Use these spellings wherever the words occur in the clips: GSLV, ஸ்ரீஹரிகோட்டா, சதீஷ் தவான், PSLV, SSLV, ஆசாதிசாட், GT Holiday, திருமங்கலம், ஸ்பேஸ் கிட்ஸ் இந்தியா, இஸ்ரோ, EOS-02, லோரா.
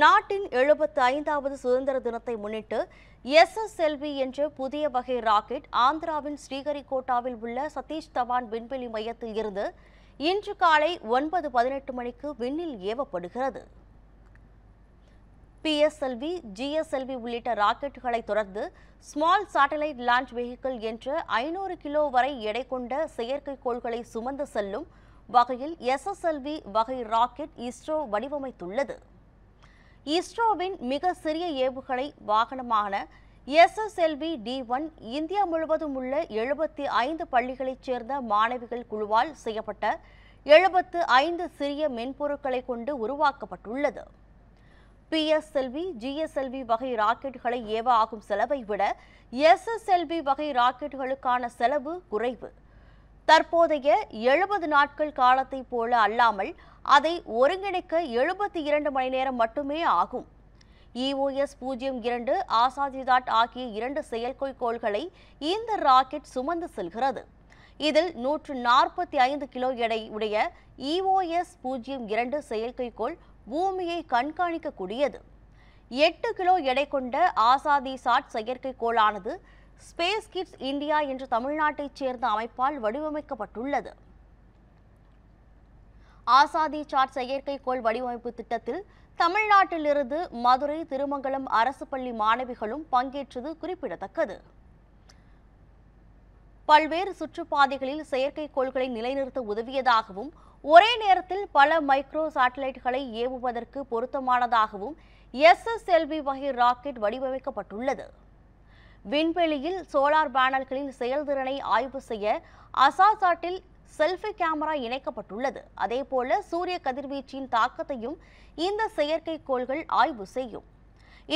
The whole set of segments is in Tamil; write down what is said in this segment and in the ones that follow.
நாட்டின் 75வது சுதந்திர தினத்தை முன்னிட்டு SSLV என்ற புதிய வகை ராக்கெட் ஆந்திராவின் ஸ்ரீஹரிகோட்டாவில் உள்ள சதீஷ் தவான் விண்வெளி மையத்தில் இருந்து இன்று காலை 9:18 மணிக்கு விண்ணில் ஏவப்படுகிறது. PSLV, GSLV உள்ளிட்ட ராக்கெட்டுகளை தொடர்ந்து ஸ்மால் சாட்டலைட் லான்ச் வெஹிக்கிள் என்ற 500 கிலோ வரை எடை கொண்ட செயற்கைக்கோள்களை சுமந்து செல்லும் வகையில் SSLV வகை ராக்கெட் இஸ்ரோ வடிவமைத்துள்ளது. இஸ்ரோவின் மிக சிறிய ஏவுகணை வாகனமான SSLV D1 இந்தியா முழுவதும் உள்ள 75 பள்ளிகளைச் சேர்ந்த மாணவிகள் குழுவால் செய்யப்பட்ட 75 சிறிய மென்பொருட்களை கொண்டு உருவாக்கப்பட்டுள்ளது. PSLV, GSLV வகை ராக்கெட்டுகளை ஏவ ஆகும் செலவை விட SSLV வகை ராக்கெட்டுகளுக்கான செலவு குறைவு. தற்போதைய 70 நாட்கள் காலத்தை போல அல்லாமல் அதை ஒருங்கிணைக்க 72 மணி நேரம் மட்டுமே ஆகும். EOS-02 ஆசாதிடாட் ஆகிய 2 செயற்கைக்கோள்களை இந்த ராக்கெட் சுமந்து செல்கிறது. இதில் 145 கிலோ எடை உடைய EOS-02 செயற்கைக்கோள் பூமியை கண்காணிக்கக்கூடியது. 8 கிலோ எடை கொண்ட ஆசாதிசாட் செயற்கைக்கோளானது ஸ்பேஸ் கிட்ஸ் இந்தியா என்ற தமிழ்நாட்டைச் சேர்ந்த அமைப்பால் வடிவமைக்கப்பட்டுள்ளது. ஆசாதிசாட் செயற்கைக்கோள் வடிவமைப்பு திட்டத்தில் தமிழ்நாட்டிலிருந்து மதுரை, திருமங்கலம் அரசு பள்ளி மாணவிகளும் பங்கேற்றது குறிப்பிடத்தக்கது. பல்வேறு சுற்றுப்பாதைகளில் செயற்கைக்கோள்களை நிலைநிறுத்த உதவியதாகவும் ஒரே நேரத்தில் பல மைக்ரோ சாட்டலைட்டுகளை ஏவுவதற்கு பொருத்தமானதாகவும் SSLV வகை ராக்கெட் வடிவமைக்கப்பட்டுள்ளது. விண்வெளியில் சோலார் பேனல்களின் செயல்திறனை ஆய்வு செய்ய அசாசாட்டில் செல்ஃபி கேமரா இணைக்கப்பட்டுள்ளது. அதேபோல சூரிய கதிர்வீச்சின் தாக்கத்தையும் இந்த செயற்கைக்கோள்கள் ஆய்வு செய்யும்.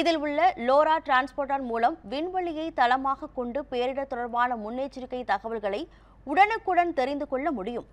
இதில் உள்ள லோரா டிரான்ஸ்போர்டர் மூலம் விண்வெளியை தளமாக கொண்டு பேரிடர் தொடர்பான முன்னெச்சரிக்கை தகவல்களை உடனுக்குடன் தெரிந்து கொள்ள முடியும்.